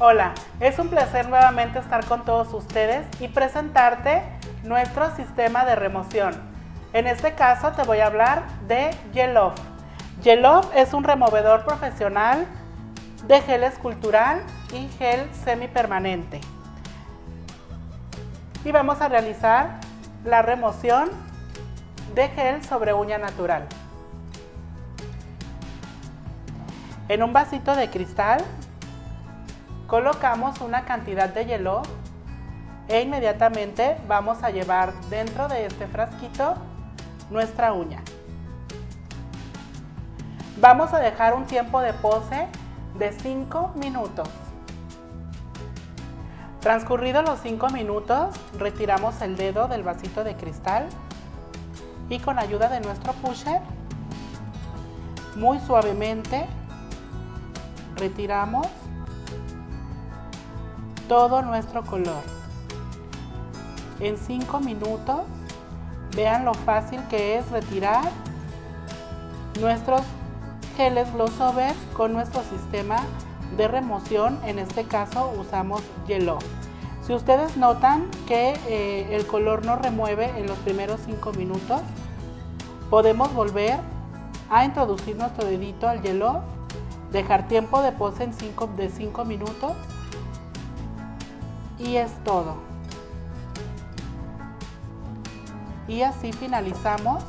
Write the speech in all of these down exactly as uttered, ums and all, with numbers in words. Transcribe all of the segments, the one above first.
Hola, es un placer nuevamente estar con todos ustedes y presentarte nuestro sistema de remoción. En este caso te voy a hablar de Gel Off. Gel Off es un removedor profesional de gel escultural y gel semipermanente. Y vamos a realizar la remoción de gel sobre uña natural. En un vasito de cristal colocamos una cantidad de Gel Off e inmediatamente vamos a llevar dentro de este frasquito nuestra uña. Vamos a dejar un tiempo de pose de cinco minutos. Transcurridos los cinco minutos, retiramos el dedo del vasito de cristal y con ayuda de nuestro pusher, muy suavemente retiramos todo nuestro color. En cinco minutos, vean lo fácil que es retirar nuestros geles Gloss Over con nuestro sistema de remoción. En este caso usamos Gel Off. Si ustedes notan que eh, el color no remueve en los primeros cinco minutos, podemos volver a introducir nuestro dedito al Gel Off, dejar tiempo de pose en cinco de cinco minutos y es todo. Y así finalizamos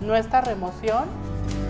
nuestra remoción.